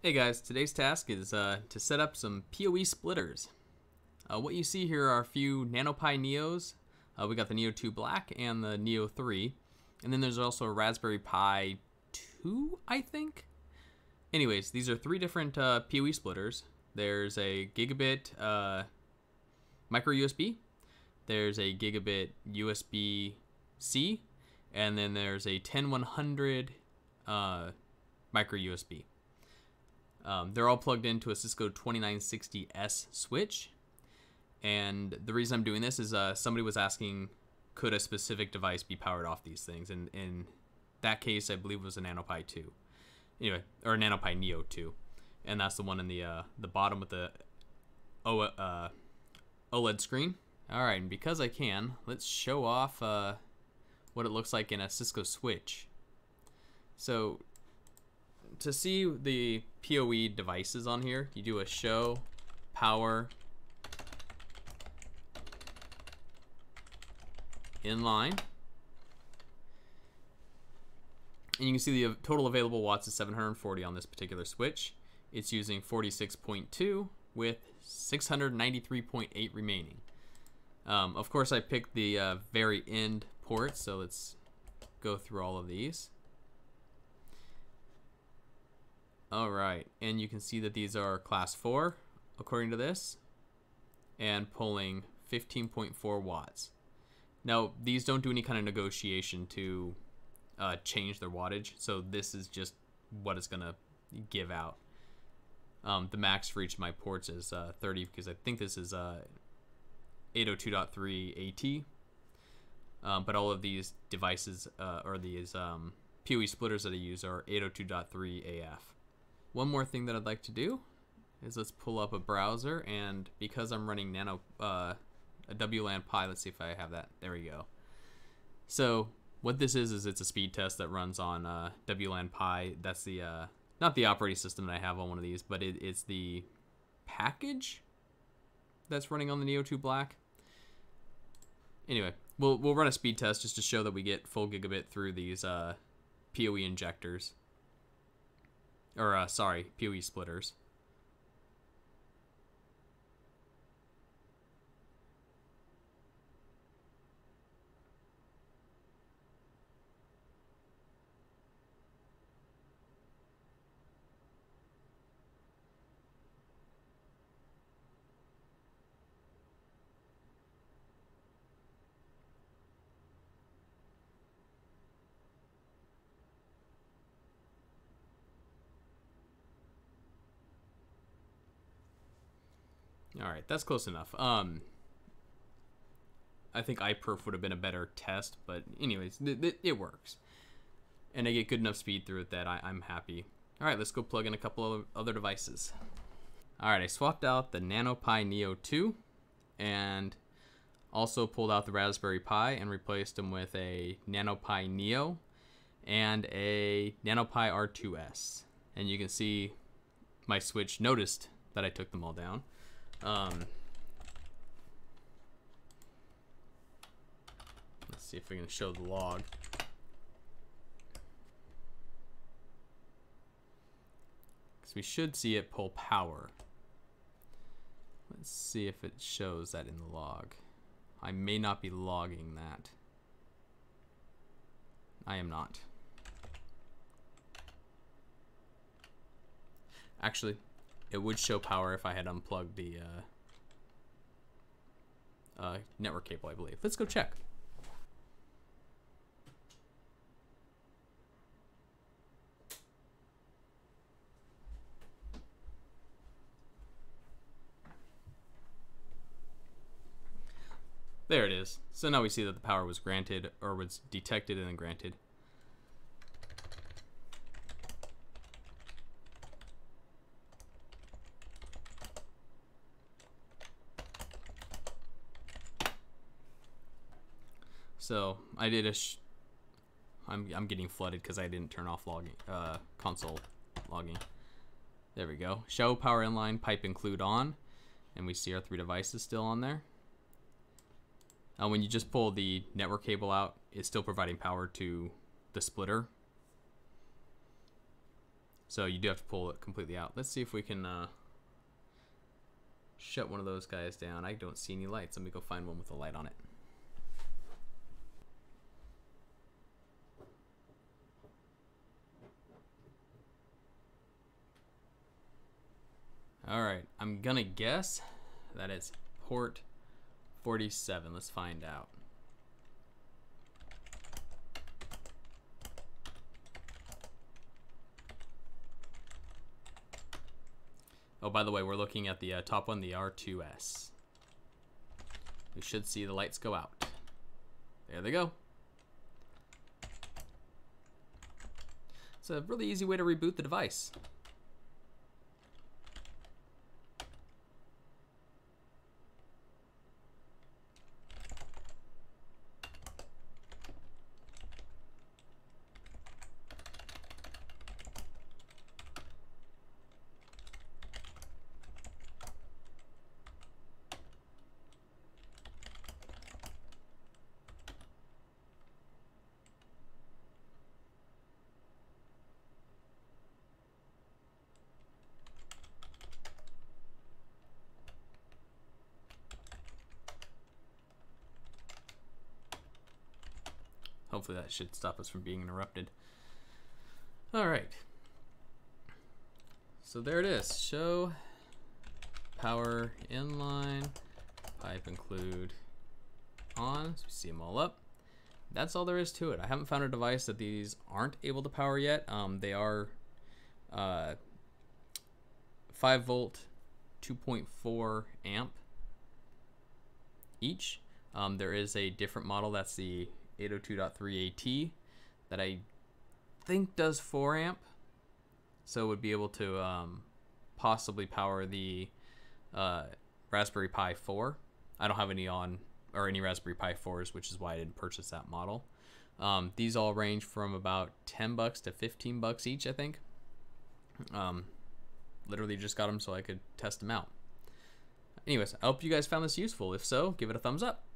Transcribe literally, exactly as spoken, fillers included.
Hey guys, today's task is uh, to set up some P O E splitters. Uh, what you see here are a few NanoPi Neos. Uh, we got the Neo two Black and the Neo three. And then there's also a Raspberry Pi two, I think? Anyways, these are three different uh, P O E splitters. There's a gigabit uh, micro U S B. There's a gigabit U S B C. And then there's a ten one hundred uh, micro U S B. Um, they're all plugged into a Cisco twenty nine sixty S switch, and the reason I'm doing this is uh, somebody was asking, could a specific device be powered off these things? And in that case, I believe it was a NanoPi two, anyway, or a NanoPi Neo two, and that's the one in the uh, the bottom with the o uh, OLED screen. All right, and because I can, let's show off uh, what it looks like in a Cisco switch. So, to see the P O E devices on here, you do a show power inline, and you can see the total available watts is seven hundred forty on this particular switch. It's using forty-six point two with six hundred ninety-three point eight remaining. Um, of course, I picked the uh, very end port, so let's go through all of these. Alright, and you can see that these are class four, according to this, and pulling fifteen point four watts. Now, these don't do any kind of negotiation to uh, change their wattage, so this is just what it's going to give out. Um, the max for each of my ports is uh, thirty, because I think this is uh, eight oh two point three AT, um, but all of these devices, uh, or these um, P O E splitters that I use are eight oh two point three A F. One more thing that I'd like to do is let's pull up a browser, and because I'm running nano uh, a W LAN Pi, let's see if I have that. There we go. So what this is is it's a speed test that runs on uh, W LAN Pi. That's the uh, not the operating system that I have on one of these, but it, it's the package that's running on the Neo two Black. Anyway, we'll we'll run a speed test just to show that we get full gigabit through these uh, P O E injectors. Or, uh, sorry, P O E splitters. Alright, that's close enough. Um, I think iPerf would have been a better test, but anyways, th th it works. And I get good enough speed through it that I I'm happy. Alright, let's go plug in a couple of other devices. Alright, I swapped out the NanoPi Neo two and also pulled out the Raspberry Pi and replaced them with a NanoPi Neo and a NanoPi R two S. And you can see my switch noticed that I took them all down. Um, let's see if we can show the log. Because we should see it pull power. Let's see if it shows that in the log. I may not be logging that. I am not. Actually, it would show power if I had unplugged the uh, uh, network cable, I believe. Let's go check. There it is. So now we see that the power was granted, or was detected and then granted. So I did a. Sh I'm I'm getting flooded because I didn't turn off logging. Uh, console logging. There we go. Show power inline, pipe include on, and we see our three devices still on there. Uh, when you just pull the network cable out, it's still providing power to the splitter. So you do have to pull it completely out. Let's see if we can uh, shut one of those guys down. I don't see any lights. Let me go find one with a light on it. All right, I'm gonna guess that it's port forty-seven. Let's find out. Oh, by the way, we're looking at the uh, top one, the R two S. We should see the lights go out. There they go. It's a really easy way to reboot the device. Hopefully that should stop us from being interrupted. All right. So there it is. Show power inline, pipe include on. So we see them all up. That's all there is to it. I haven't found a device that these aren't able to power yet. Um, they are uh, five volt, two point four amp each. Um, there is a different model. That's the eight oh two dot three A T that I think does four amp, so it would be able to um, possibly power the uh, Raspberry Pi four. I don't have any on or any Raspberry Pi fours, which is why I didn't purchase that model. Um, these all range from about ten bucks to fifteen bucks each, I think. Um, literally just got them so I could test them out. Anyways, I hope you guys found this useful. If so, give it a thumbs up.